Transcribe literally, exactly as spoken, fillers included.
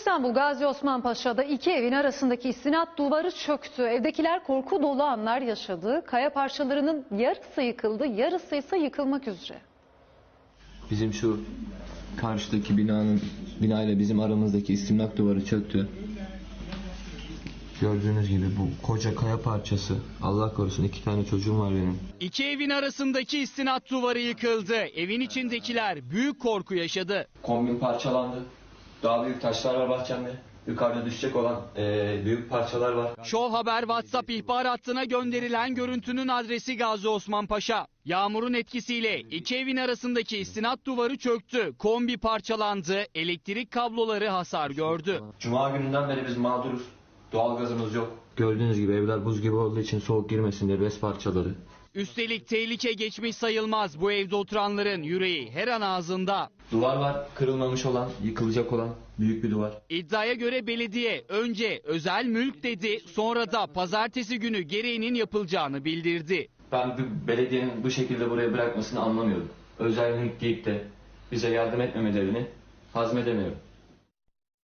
İstanbul Gaziosmanpaşa'da iki evin arasındaki istinat duvarı çöktü. Evdekiler korku dolu anlar yaşadı. Kaya parçalarının yarısı yıkıldı, yarısı ise yıkılmak üzere. Bizim şu karşıdaki binanın binayla bizim aramızdaki istinat duvarı çöktü. Gördüğünüz gibi bu koca kaya parçası. Allah korusun, iki tane çocuğum var benim. İki evin arasındaki istinat duvarı yıkıldı. Evin içindekiler büyük korku yaşadı. Kombin parçalandı. Daha büyük taşlar var bahçemde. Yukarıda düşecek olan e, büyük parçalar var. Show Haber WhatsApp ihbar hattına gönderilen görüntünün adresi Gaziosmanpaşa. Yağmurun etkisiyle iki evin arasındaki istinat duvarı çöktü. Kombi parçalandı. Elektrik kabloları hasar gördü. Cuma gününden beri biz mağduruz. Doğalgazımız yok. Gördüğünüz gibi evler buz gibi olduğu için soğuk girmesin diye bez parçaları. Üstelik tehlike geçmiş sayılmaz. Bu evde oturanların yüreği her an ağzında. Duvar var, kırılmamış olan, yıkılacak olan büyük bir duvar. İddiaya göre belediye önce özel mülk dedi, sonra da pazartesi günü gereğinin yapılacağını bildirdi. Ben bu belediyenin bu şekilde buraya bırakmasını anlamıyorum. Özel mülk deyip de bize yardım etmemelerini hazmedemiyorum.